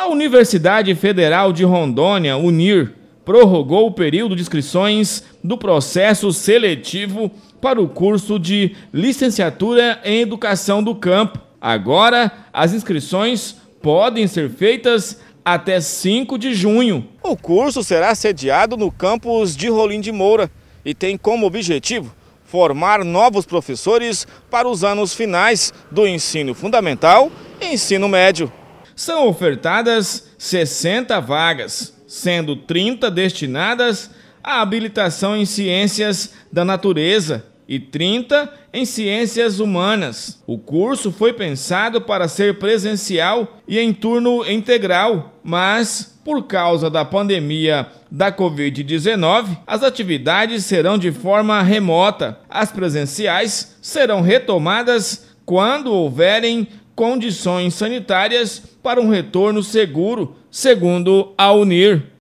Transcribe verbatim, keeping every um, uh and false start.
A Universidade Federal de Rondônia, UNIR, prorrogou o período de inscrições do processo seletivo para o curso de Licenciatura em Educação do Campo. Agora, as inscrições podem ser feitas até cinco de junho. O curso será sediado no campus de Rolim de Moura e tem como objetivo formar novos professores para os anos finais do ensino fundamental e ensino médio. São ofertadas sessenta vagas, sendo trinta destinadas à habilitação em ciências da natureza e trinta em ciências humanas. O curso foi pensado para ser presencial e em turno integral, mas por causa da pandemia da covid dezenove, as atividades serão de forma remota. As presenciais serão retomadas quando houverem condições sanitárias para um retorno seguro, segundo a UNIR.